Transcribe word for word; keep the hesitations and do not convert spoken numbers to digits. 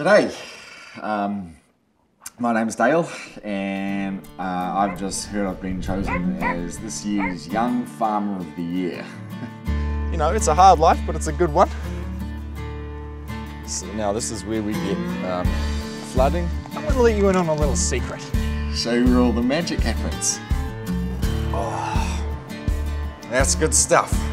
G'day, um, my name's Dale and uh, I've just heard I've been chosen as this year's Young Farmer of the Year. You know, it's a hard life, but it's a good one. So now this is where we get um, flooding. I'm going to let you in on a little secret. Show where all the magic happens. Oh, that's good stuff.